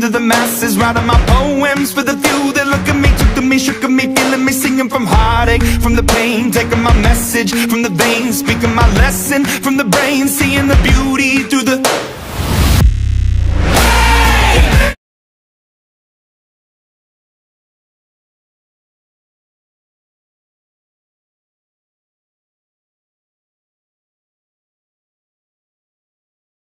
To the masses, writing my poems for the few that look at me, took to me, shook at me, feeling me, singing from heartache, from the pain, taking my message from the veins, speaking my lesson from the brain, seeing the beauty through the